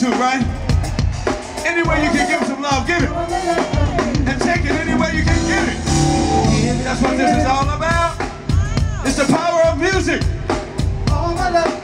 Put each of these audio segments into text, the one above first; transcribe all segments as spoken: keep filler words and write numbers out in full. to, right? Any way you can give some love, give it. And take it any way you can give it. That's what this is all about. It's the power of music. All my love.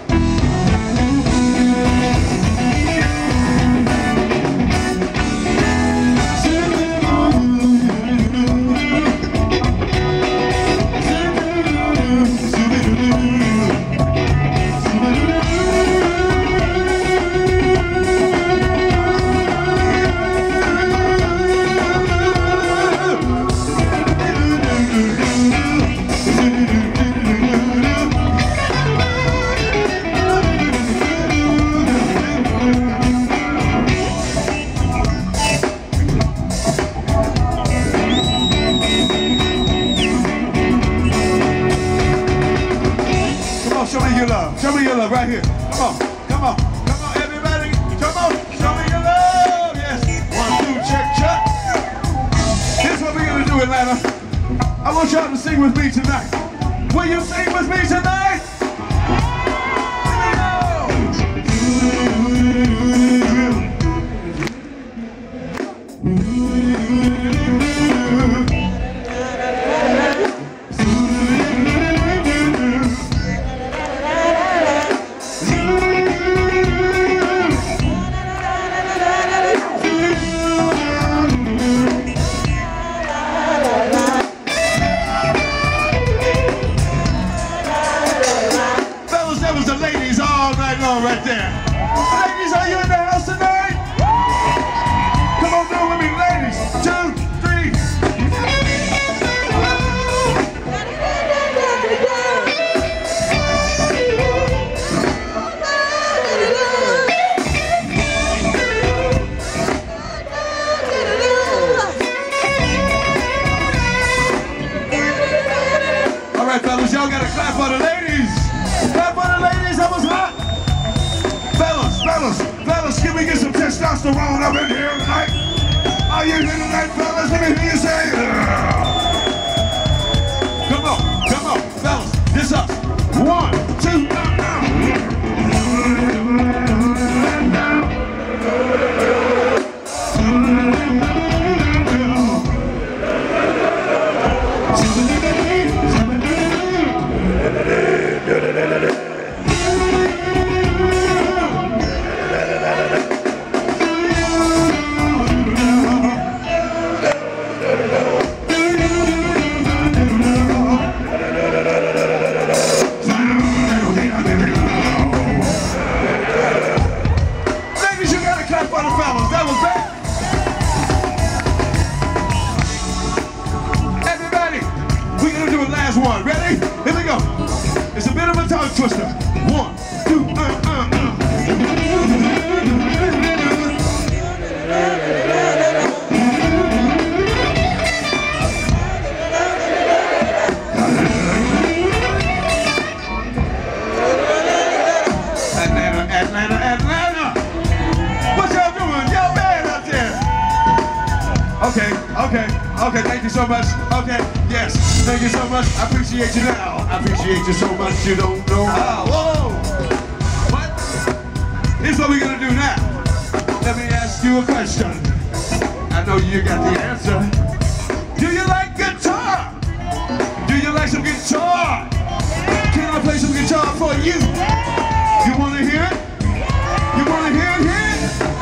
Show me your love. Show me your love right here. Come on. Come on. Come on, everybody. Come on. Show me your love. Yes. One, two, check, check. Here's what we're going to do, Atlanta. I want y'all to sing with me tonight. Will you sing with me tonight? Right there. Ladies, are you in the house tonight? Come on down with me, ladies. Two, three. All right, fellas, y'all gotta clap for the ladies. Clap for the ladies. I was hot. Fellas, fellas, can we get some testosterone up in here tonight? Are you here tonight, fellas? Let me hear you say, yeah. Come on, come on, fellas, this up. One, two, one. Ready? Here we go. It's a bit of a tongue twister. One, two, uh, uh, uh. Atlanta, Atlanta, Atlanta. What y'all doing? Y'all bad out there. Okay, okay. Okay, thank you so much. Okay, yes, thank you so much. I appreciate you now. I appreciate you so much. You don't know how. Whoa! What? Here's what we're gonna do now. Let me ask you a question. I know you got the answer. Do you like guitar? Do you like some guitar? Can I play some guitar for you? You wanna hear it? You wanna hear it here?